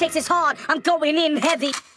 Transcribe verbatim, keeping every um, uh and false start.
Checks is hard, I'm going in heavy.